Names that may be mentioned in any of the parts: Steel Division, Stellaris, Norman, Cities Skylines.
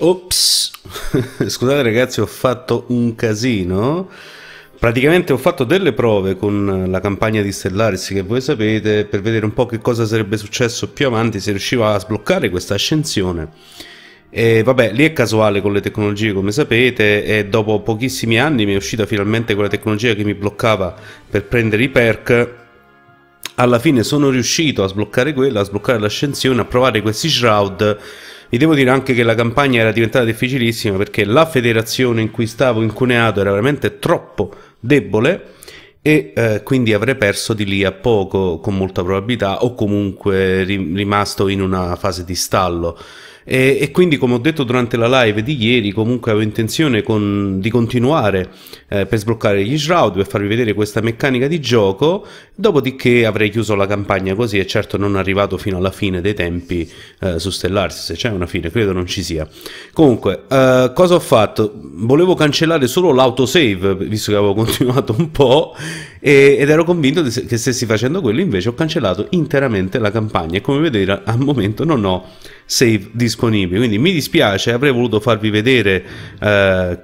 Ops, scusate ragazzi, ho fatto un casino. Praticamente ho fatto delle prove con la campagna di Stellaris, che voi sapete, per vedere un po' che cosa sarebbe successo più avanti se riuscivo a sbloccare questa ascensione. E vabbè, lì è casuale con le tecnologie, come sapete, e dopo pochissimi anni mi è uscita finalmente quella tecnologia che mi bloccava per prendere i perk. Alla fine sono riuscito a sbloccare quella, a sbloccare l'ascensione, a provare questi shroud. Vi devo dire anche che la campagna era diventata difficilissima perché la federazione in cui stavo incuneato era veramente troppo debole e quindi avrei perso di lì a poco con molta probabilità, o comunque rimasto in una fase di stallo. E quindi, come ho detto durante la live di ieri, comunque avevo intenzione di continuare per sbloccare gli shroud, per farvi vedere questa meccanica di gioco, dopodiché avrei chiuso la campagna così, e certo non è arrivato fino alla fine dei tempi su Stellaris, se c'è una fine, credo non ci sia. Comunque, cosa ho fatto? Volevo cancellare solo l'autosave, visto che avevo continuato un po', ed ero convinto che stessi facendo quello, invece ho cancellato interamente la campagna, e come vedete al momento non ho save disponibile, quindi mi dispiace, avrei voluto farvi vedere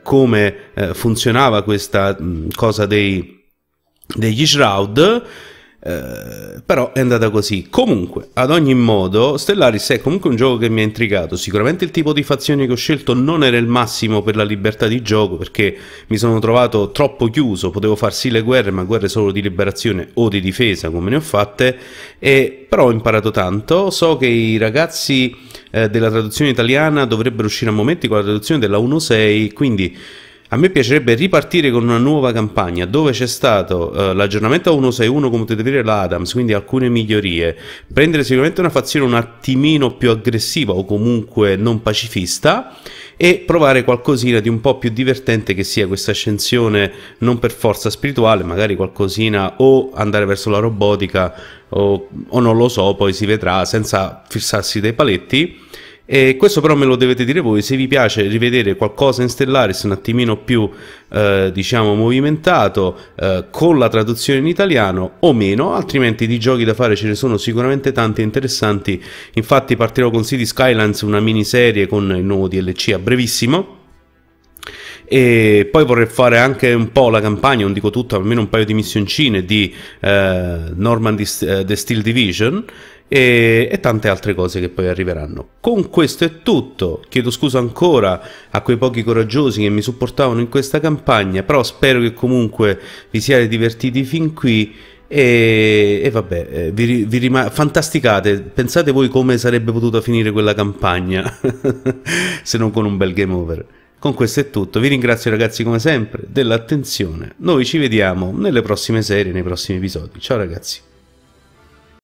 come funzionava questa cosa degli shroud, però è andata così. Comunque, ad ogni modo, Stellaris è comunque un gioco che mi ha intrigato. Sicuramente il tipo di fazione che ho scelto non era il massimo per la libertà di gioco, perché mi sono trovato troppo chiuso, potevo far sì le guerre, ma guerre solo di liberazione o di difesa, come ne ho fatte, però ho imparato tanto. So che i ragazzi della traduzione italiana dovrebbero uscire a momenti con la traduzione della 1.6, quindi a me piacerebbe ripartire con una nuova campagna dove c'è stato l'aggiornamento a 1.6.1, come potete vedere l'Adams, quindi alcune migliorie, prendere sicuramente una fazione un attimino più aggressiva o comunque non pacifista, e provare qualcosina di un po' più divertente, che sia questa ascensione non per forza spirituale, magari qualcosina, o andare verso la robotica o non lo so, poi si vedrà, senza fissarsi dei paletti. E questo però me lo dovete dire voi, se vi piace rivedere qualcosa in Stellaris un attimino più diciamo movimentato, con la traduzione in italiano o meno, altrimenti di giochi da fare ce ne sono sicuramente tanti interessanti. Infatti partirò con Cities Skylines, una miniserie con il nuovo DLC a brevissimo, e poi vorrei fare anche un po' la campagna, non dico tutto, almeno un paio di missioncine di Norman The Steel Division e tante altre cose che poi arriveranno. Con questo è tutto, chiedo scusa ancora a quei pochi coraggiosi che mi supportavano in questa campagna, però spero che comunque vi siate divertiti fin qui. E vabbè, fantasticate, pensate voi come sarebbe potuta finire quella campagna se non con un bel game over. Con questo è tutto, vi ringrazio ragazzi come sempre dell'attenzione, noi ci vediamo nelle prossime serie, nei prossimi episodi, ciao ragazzi.